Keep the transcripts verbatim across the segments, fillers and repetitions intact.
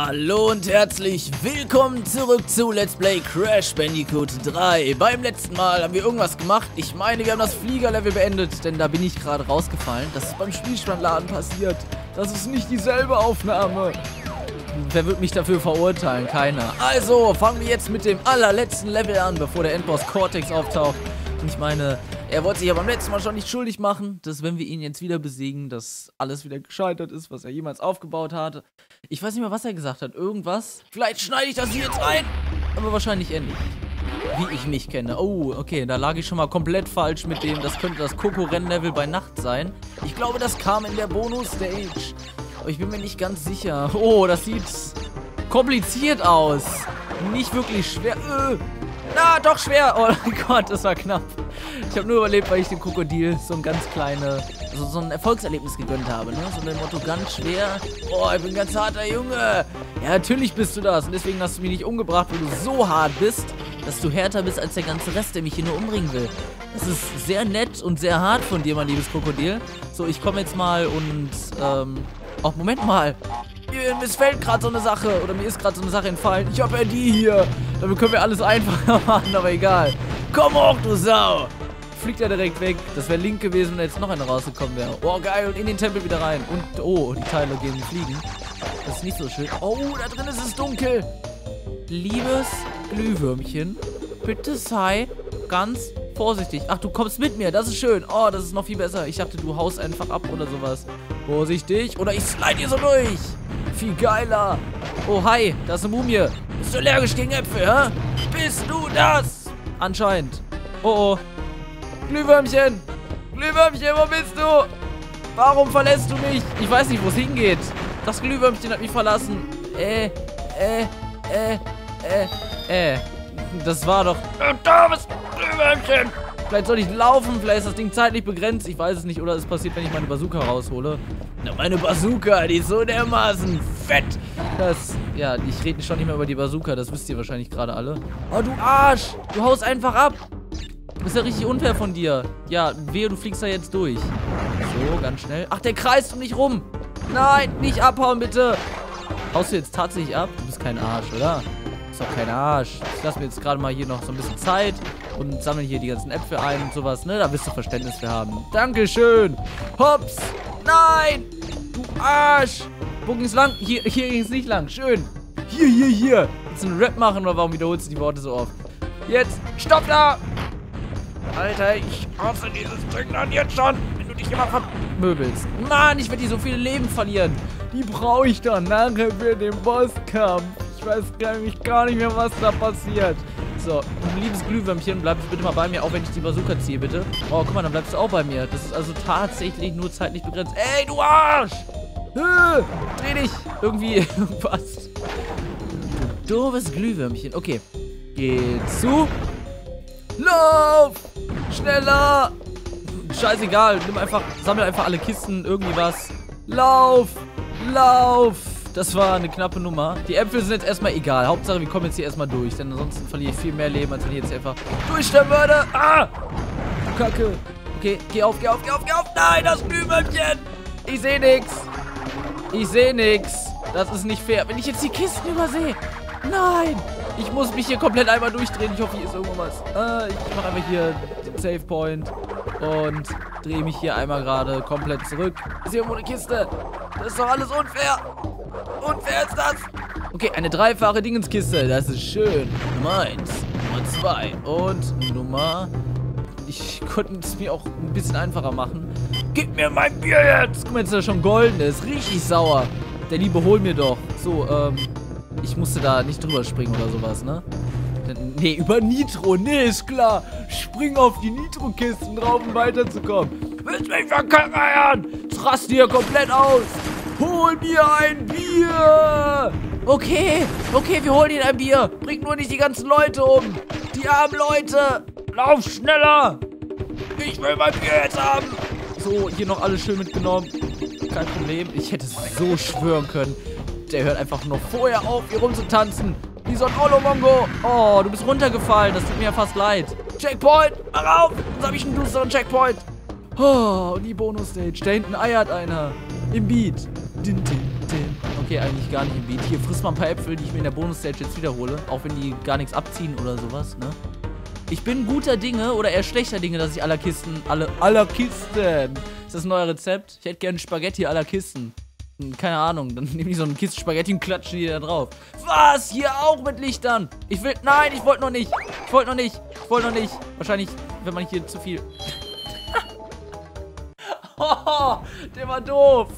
Hallo und herzlich willkommen zurück zu Let's Play Crash Bandicoot drei. Beim letzten Mal haben wir irgendwas gemacht. Ich meine, wir haben das Fliegerlevel beendet, denn da bin ich gerade rausgefallen. Das ist beim Spielspannladen passiert. Das ist nicht dieselbe Aufnahme. Wer wird mich dafür verurteilen? Keiner. Also fangen wir jetzt mit dem allerletzten Level an, bevor der Endboss Cortex auftaucht. Und ich meine, er wollte sich ja beim letzten Mal schon nicht schuldig machen, dass wenn wir ihn jetzt wieder besiegen, dass alles wieder gescheitert ist, was er jemals aufgebaut hatte. Ich weiß nicht mehr, was er gesagt hat. Irgendwas. Vielleicht schneide ich das hier jetzt rein. Aber wahrscheinlich endlich. Wie ich mich kenne. Oh, okay. Da lag ich schon mal komplett falsch mit dem. Das könnte das Coco-Rennlevel bei Nacht sein. Ich glaube, das kam in der Bonus-Stage. Aber ich bin mir nicht ganz sicher. Oh, das sieht kompliziert aus. Nicht wirklich schwer. Äh. Na, doch schwer. Oh mein Gott, das war knapp. Ich habe nur überlebt, weil ich dem Krokodil so ein ganz kleines, also so ein Erfolgserlebnis gegönnt habe, ne? So mit dem Motto, ganz schwer. Oh, ich bin ein ganz harter Junge. Ja, natürlich bist du das. Und deswegen hast du mich nicht umgebracht, weil du so hart bist, dass du härter bist als der ganze Rest, der mich hier nur umbringen will. Das ist sehr nett und sehr hart von dir, mein liebes Krokodil. So, ich komme jetzt mal und, ähm... oh, Moment mal. Mir fällt gerade so eine Sache, oder mir ist gerade so eine Sache entfallen. Ich hab ja die hier. Damit können wir alles einfacher machen, aber egal. Komm hoch, du Sau! Fliegt er direkt weg. Das wäre link gewesen, wenn jetzt noch einer rausgekommen wäre. Oh, geil. Und in den Tempel wieder rein. Und, oh, die Teile gehen fliegen. Das ist nicht so schön. Oh, da drin ist es dunkel. Liebes Glühwürmchen, bitte sei ganz vorsichtig. Ach, du kommst mit mir. Das ist schön. Oh, das ist noch viel besser. Ich dachte, du haust einfach ab oder sowas. Vorsichtig. Oder ich slide hier so durch. Viel geiler. Oh, hi. Da ist eine Mumie. Bist du allergisch gegen Äpfel, hä? Bist du das? Anscheinend. Oh, oh. Glühwürmchen. Glühwürmchen, wo bist du? Warum verlässt du mich? Ich weiß nicht, wo es hingeht. Das Glühwürmchen hat mich verlassen. Äh, äh, äh, äh, äh. Das war doch... Da bist du, Glühwürmchen. Vielleicht soll ich laufen, vielleicht ist das Ding zeitlich begrenzt. Ich weiß es nicht, oder es passiert, wenn ich meine Bazooka raushole. Na, meine Bazooka, die ist so dermaßen fett. Das, ja, ich rede schon nicht mehr über die Bazooka, das wisst ihr wahrscheinlich gerade alle. Oh, du Arsch, du haust einfach ab. Das ist ja richtig unfair von dir. Ja, wehe, du fliegst da jetzt durch. So, ganz schnell. Ach, der kreist um mich rum. Nein, nicht abhauen, bitte. Haust du jetzt tatsächlich ab? Du bist kein Arsch, oder? Du bist doch kein Arsch. Ich lasse mir jetzt gerade mal hier noch so ein bisschen Zeit. Und sammeln hier die ganzen Äpfel ein und sowas, ne? Da wirst du Verständnis für haben. Dankeschön. Hops. Nein. Du Arsch. Wo ging's lang? Hier, hier ging's nicht lang. Schön. Hier, hier, hier. Willst du einen Rap machen oder warum wiederholst du die Worte so oft? Jetzt. Stopp da. Alter, ich hasse dieses Ding dann jetzt schon. Wenn du dich immer vermöbelst. Mann, ich werde hier so viele Leben verlieren. Die brauche ich dann nachher für den Bosskampf. Ich weiß nämlich gar nicht mehr, was da passiert. So, liebes Glühwürmchen, bleib bitte mal bei mir, auch wenn ich die Bazooka ziehe, bitte. Oh, guck mal, dann bleibst du auch bei mir. Das ist also tatsächlich nur zeitlich begrenzt. Ey, du Arsch! Höh, dreh dich! Irgendwie, was? Du doofes Glühwürmchen. Okay, geh zu. Lauf! Schneller! Scheißegal, nimm einfach, sammel einfach alle Kisten, irgendwie was. Lauf! Lauf! Das war eine knappe Nummer. Die Äpfel sind jetzt erstmal egal. Hauptsache, wir kommen jetzt hier erstmal durch. Denn ansonsten verliere ich viel mehr Leben, als wenn ich jetzt einfach durchstellen würde. Ah! Du Kacke. Okay, geh auf, geh auf, geh auf, geh auf. Nein, das Glühwürmchen. Ich sehe nichts. Ich sehe nichts. Das ist nicht fair. Wenn ich jetzt die Kisten übersehe. Nein. Ich muss mich hier komplett einmal durchdrehen. Ich hoffe, hier ist irgendwo was. Äh, ich mache einfach hier den Save Point. Und drehe mich hier einmal gerade komplett zurück. Ist hier irgendwo eine Kiste? Das ist doch alles unfair. Unfair ist das? Okay, eine dreifache Dingenskiste. Das ist schön. Nummer eins, Nummer zwei und Nummer... Ich konnte es mir auch ein bisschen einfacher machen. Gib mir mein Bier jetzt! Guck mal, jetzt ist das schon golden. Ist richtig sauer. Der Liebe, hol mir doch. So, ähm... ich musste da nicht drüber springen oder sowas, ne? Nee, über Nitro. Nee, ist klar. Spring auf die Nitro-Kisten drauf, um weiterzukommen. Willst mich verkackern? Jetzt raste hier komplett aus. Hol mir ein Bier! Okay, okay, wir holen ihn ein Bier. Bringt nur nicht die ganzen Leute um. Die armen Leute. Lauf schneller. Ich will mein Bier jetzt haben. So, hier noch alles schön mitgenommen. Kein Problem. Ich hätte es so schwören können. Der hört einfach noch vorher auf, hier rumzutanzen. Wie so ein Olo-Mongo. Oh, du bist runtergefallen. Das tut mir ja fast leid. Checkpoint. Mach auf. Jetzt habe ich einen düsteren Checkpoint. Oh, und die Bonus-Stage. Da hinten eiert einer. Im Beat. Din, din, din. Donkey eigentlich gar nicht im Weg. Hier frisst man ein paar Äpfel, die ich mir in der Bonus-Stage jetzt wiederhole. Auch wenn die gar nichts abziehen oder sowas, ne? Ich bin guter Dinge oder eher schlechter Dinge, dass ich aller Kisten... Alle, aller Kisten! Ist das ein neues Rezept? Ich hätte gerne Spaghetti aller Kisten. Keine Ahnung, dann nehme ich so eine Kiste Spaghetti und klatsche die da drauf. Was? Hier auch mit Lichtern? Ich will... Nein, ich wollte noch nicht. Ich wollte noch nicht. Ich wollte noch nicht. Wahrscheinlich, wenn man hier zu viel... Oh, der war doof.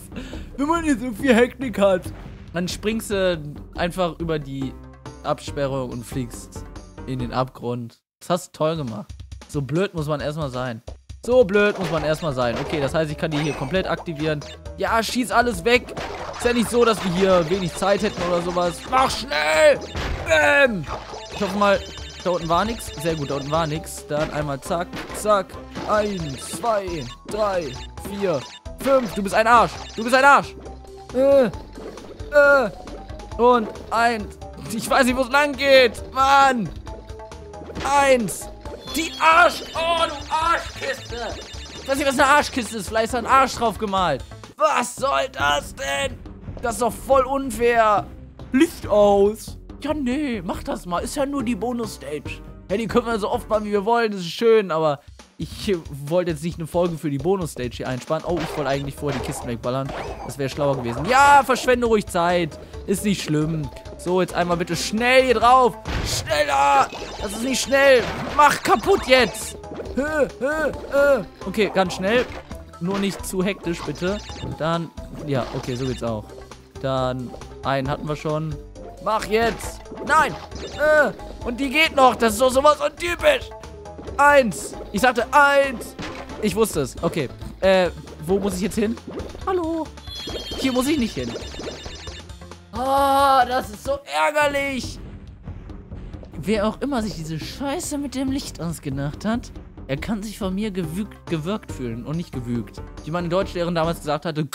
Wenn man hier so viel Hektik hat. Dann springst du einfach über die Absperrung und fliegst in den Abgrund. Das hast du toll gemacht. So blöd muss man erstmal sein. So blöd muss man erstmal sein. Okay, das heißt, ich kann die hier komplett aktivieren. Ja, schieß alles weg. Ist ja nicht so, dass wir hier wenig Zeit hätten oder sowas. Mach schnell! Bäm! Ich hoffe mal, da unten war nichts. Sehr gut, da unten war nichts. Dann einmal zack, zack. Eins, zwei, drei, vier, fünf. Du bist ein Arsch. Du bist ein Arsch. Äh, äh. Und eins. Ich weiß nicht, wo es lang geht. Mann. Eins. Die Arsch... Oh, du Arschkiste! Ich weiß nicht, was eine Arschkiste ist. Vielleicht ist da ein Arsch drauf gemalt. Was soll das denn? Das ist doch voll unfair. Licht aus. Ja, nee, mach das mal. Ist ja nur die Bonus-Stage. Ja, die können wir so oft machen, wie wir wollen. Das ist schön, aber ich wollte jetzt nicht eine Folge für die Bonus-Stage hier einsparen. Oh, ich wollte eigentlich vorher die Kisten wegballern. Das wäre schlauer gewesen. Ja, verschwende ruhig Zeit. Ist nicht schlimm. So, jetzt einmal bitte schnell hier drauf. Schneller! Das ist nicht schnell. Mach kaputt jetzt. Okay, ganz schnell. Nur nicht zu hektisch, bitte. Dann, ja, okay, so geht's auch. Dann, einen hatten wir schon. Mach jetzt. Nein. Und die geht noch. Das ist doch sowas untypisch. Eins. Ich sagte eins. Ich wusste es. Okay. Äh, wo muss ich jetzt hin? Hallo. Hier muss ich nicht hin. Ah, oh, das ist so ärgerlich. Wer auch immer sich diese Scheiße mit dem Licht ausgedacht hat, er kann sich von mir gewügt, gewirkt fühlen und nicht gewügt. Wie meine Deutschlehrerin damals gesagt hatte,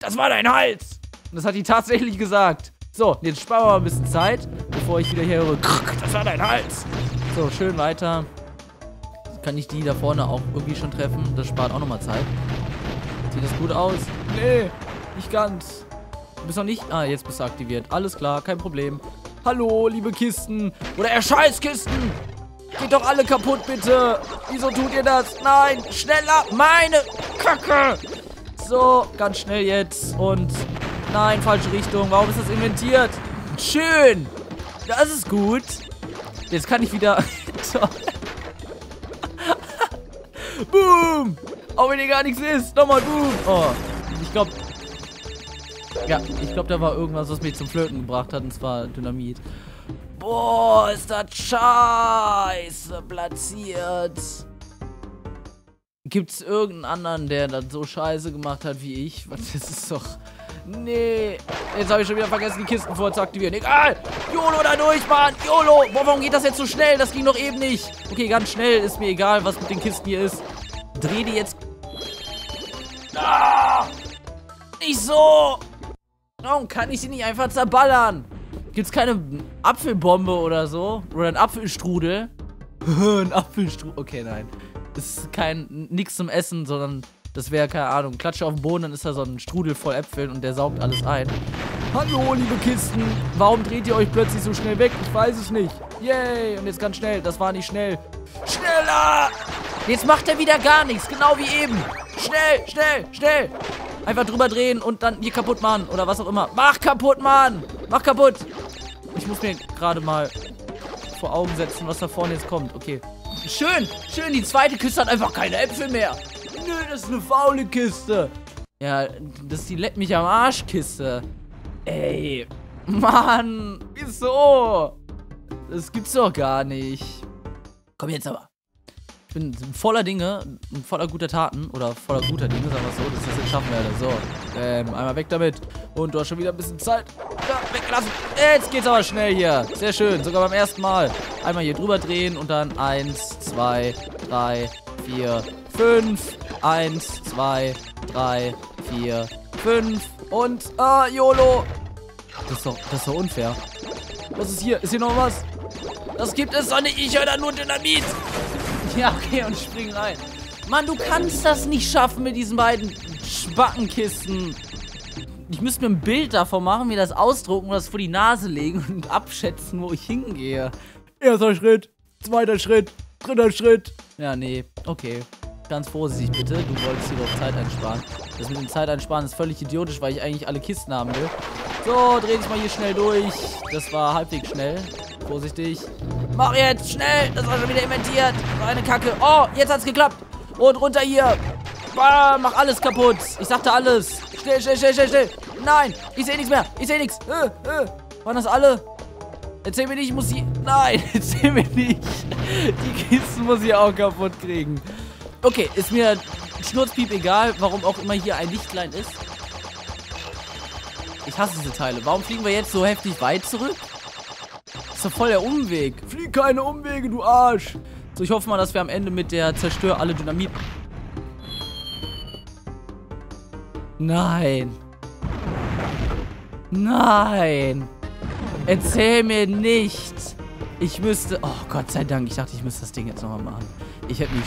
das war dein Hals. Und das hat die tatsächlich gesagt. So, jetzt sparen wir mal ein bisschen Zeit, bevor ich wieder hier höre, das war dein Hals. So, schön weiter. Kann ich die da vorne auch irgendwie schon treffen? Das spart auch nochmal Zeit. Sieht das gut aus? Nee, nicht ganz. Du bist noch nicht... Ah, jetzt bist du aktiviert. Alles klar, kein Problem. Hallo, liebe Kisten. Oder ihr Scheißkisten. Geht doch alle kaputt, bitte. Wieso tut ihr das? Nein, schneller. Meine Kacke. So, ganz schnell jetzt. Und nein, falsche Richtung. Warum ist das inventiert? Schön. Das ist gut. Jetzt kann ich wieder... Boom. Auch wenn hier gar nichts ist. Nochmal boom. Oh, ich glaube... Ja, ich glaube, da war irgendwas, was mich zum Flöten gebracht hat, und zwar Dynamit. Boah, ist das scheiße platziert. Gibt's irgendeinen anderen, der das so scheiße gemacht hat wie ich? Was, das ist doch... Nee. Jetzt habe ich schon wieder vergessen, die Kisten vorher zu aktivieren. Egal. YOLO da durch, Mann. YOLO. Boah, warum geht das jetzt so schnell? Das ging doch eben nicht. Okay, ganz schnell. Ist mir egal, was mit den Kisten hier ist. Dreh die jetzt... Ah! Nicht so! Warum kann ich sie nicht einfach zerballern? Gibt's keine Apfelbombe oder so? Oder ein Apfelstrudel? Ein Apfelstrudel. Okay, nein. Das ist kein nix zum Essen, sondern das wäre, keine Ahnung, klatsche auf den Boden, dann ist da so ein Strudel voll Äpfeln und der saugt alles ein. Hallo, liebe Kisten. Warum dreht ihr euch plötzlich so schnell weg? Ich weiß es nicht. Yay. Und jetzt ganz schnell. Das war nicht schnell. Schneller! Jetzt macht er wieder gar nichts. Genau wie eben. Schnell, schnell, schnell. Einfach drüber drehen und dann hier kaputt machen. Oder was auch immer. Mach kaputt, Mann! Mach kaputt! Ich muss mir gerade mal vor Augen setzen, was da vorne jetzt kommt. Okay. Schön! Schön, die zweite Kiste hat einfach keine Äpfel mehr. Nö, das ist eine faule Kiste. Ja, das ist die Leck mich am Arsch-Kiste. Ey. Mann! Wieso? Das gibt's doch gar nicht. Komm jetzt aber. Ich bin voller Dinge, voller guter Taten oder voller guter Dinge, sagen wir so, dass ich das jetzt schaffen werde. So, ähm, einmal weg damit. Und du hast schon wieder ein bisschen Zeit. Ja, weggelassen. Jetzt geht's aber schnell hier. Sehr schön, sogar beim ersten Mal. Einmal hier drüber drehen und dann eins, zwei, drei, vier, fünf. eins, zwei, drei, vier, fünf. Und, ah, YOLO. Das ist doch, das ist doch unfair. Was ist hier? Ist hier noch was? Das gibt es doch nicht. Ich höre da nur Dynamit. Ja, okay, und spring rein. Mann, du kannst das nicht schaffen mit diesen beiden Spackenkisten. Ich müsste mir ein Bild davon machen, mir das ausdrucken und das vor die Nase legen und abschätzen, wo ich hingehe. Erster Schritt, zweiter Schritt, dritter Schritt. Ja, nee, okay. Ganz vorsichtig bitte, du wolltest hier doch Zeit einsparen. Das mit dem Zeit einsparen ist völlig idiotisch, weil ich eigentlich alle Kisten haben will. So, dreh dich mal hier schnell durch. Das war halbwegs schnell. Vorsichtig. Mach jetzt, schnell. Das war schon wieder inventiert. War eine Kacke. Oh, jetzt hat's geklappt. Und runter hier. Bah, mach alles kaputt. Ich sagte alles. Schnell, schnell, schnell, schnell, schnell. Nein, ich sehe nichts mehr. Ich sehe nichts. Äh, äh. Waren das alle? Erzähl mir nicht, ich muss sie... Nein, erzähl mir nicht. Die Kisten muss ich auch kaputt kriegen. Okay, ist mir Schnurzpiep egal, warum auch immer hier ein Lichtlein ist. Ich hasse diese Teile. Warum fliegen wir jetzt so heftig weit zurück? Das ist doch voll der Umweg. Flieg keine Umwege, du Arsch. So, ich hoffe mal, dass wir am Ende mit der Zerstör alle Dynamit... Nein. Nein. Erzähl mir nicht. Ich müsste... Oh, Gott sei Dank. Ich dachte, ich müsste das Ding jetzt nochmal machen. Ich hätte mich...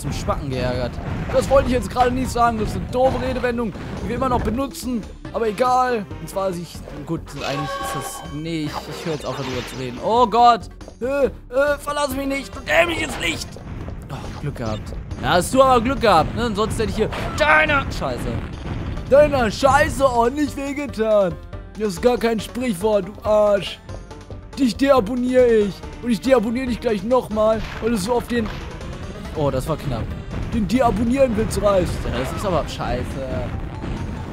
zum Schwacken geärgert. Das wollte ich jetzt gerade nicht sagen. Das ist eine doofe Redewendung, die wir immer noch benutzen. Aber egal. Und zwar ist ich... Gut, eigentlich ist das... Nee, ich, ich höre jetzt auf, darüber zu reden. Oh Gott. Äh, äh, verlass mich nicht. Du dämliches Licht. Oh, Glück gehabt. Ja, hast du aber Glück gehabt, ne? Ansonsten hätte ich hier... Deiner Scheiße. Deiner Scheiße ordentlich wehgetan. Das ist gar kein Sprichwort, du Arsch. Dich deabonniere ich. Und ich deabonniere dich gleich nochmal, weil du so auf den... Oh, das war knapp. Den Deabonnieren-Witz reißt. Ja, das ist aber scheiße.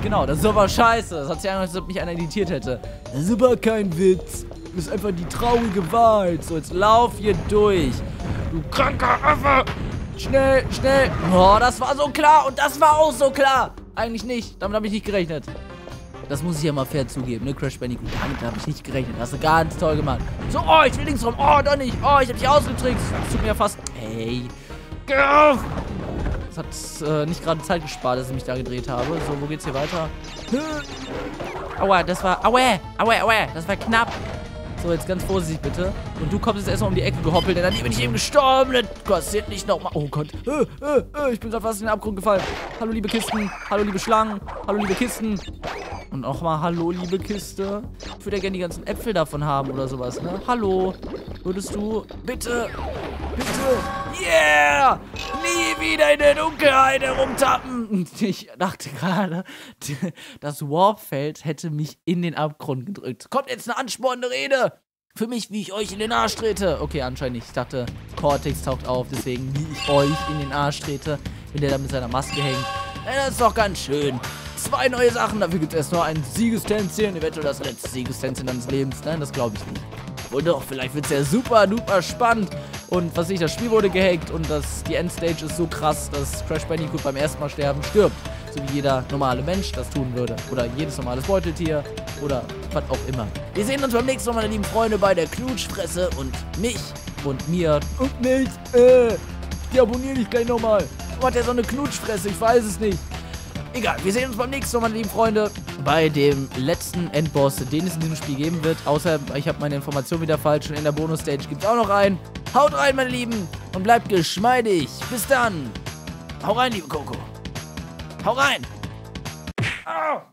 Genau, das ist aber scheiße. Das hat sich angehört, als ob mich einer editiert hätte. Das ist aber kein Witz. Das ist einfach die traurige Wahrheit. So, jetzt lauf hier durch. Du kranker Affe. Schnell, schnell. Oh, das war so klar. Und das war auch so klar. Eigentlich nicht. Damit habe ich nicht gerechnet. Das muss ich ja mal fair zugeben, ne? Crash Bandicoot. Damit habe ich nicht gerechnet. Das hast du ganz toll gemacht. So, oh, ich will links rum. Oh, doch nicht. Oh, ich habe dich ausgetrickst. Das tut mir ja fast... Hey... Das hat äh, nicht gerade Zeit gespart, dass ich mich da gedreht habe. So, wo geht's hier weiter? Aua, das war... Aua, aua, aua, das war knapp. So, jetzt ganz vorsichtig bitte. Und du kommst jetzt erstmal um die Ecke gehoppelt, denn dann bin ich eben gestorben. Das passiert nicht nochmal. Oh Gott. Äh, äh, äh, ich bin gerade fast in den Abgrund gefallen. Hallo, liebe Kisten. Hallo, liebe Schlangen. Hallo, liebe Kisten. Und auch mal hallo, liebe Kiste. Ich würde ja gerne die ganzen Äpfel davon haben oder sowas, ne? Hallo. Würdest du... Bitte... Bitte. Yeah! Nie wieder in der Dunkelheit herumtappen! Ich dachte gerade, das Warpfeld hätte mich in den Abgrund gedrückt. Kommt jetzt eine anspornende Rede! Für mich, wie ich euch in den Arsch trete. Okay, anscheinend nicht. Ich dachte, Cortex taucht auf, deswegen, wie ich euch in den Arsch trete, wenn der da mit seiner Maske hängt. Ja, das ist doch ganz schön. Zwei neue Sachen, dafür gibt es erst noch ein Siegestänzchen, eventuell das letzte Siegestänzchen deines Lebens. Nein, das glaube ich nicht. Und doch, vielleicht wird es ja super, super spannend. Und was ich, das Spiel wurde gehackt und das, die Endstage ist so krass, dass Crash Bandicoot beim ersten Mal sterben stirbt. So wie jeder normale Mensch das tun würde. Oder jedes normales Beuteltier. Oder was auch immer. Wir sehen uns beim nächsten Mal, meine lieben Freunde, bei der Knutschfresse und mich und mir. Und mich, äh, die abonniere dich gleich nochmal. Warum hat der so eine Knutschfresse? Ich weiß es nicht. Egal, wir sehen uns beim nächsten Mal, meine lieben Freunde, bei dem letzten Endboss, den es in diesem Spiel geben wird. Außer, ich habe meine Information wieder falsch und in der Bonus-Stage gibt es auch noch einen. Haut rein, meine Lieben, und bleibt geschmeidig. Bis dann. Hau rein, liebe Coco. Hau rein. Ah.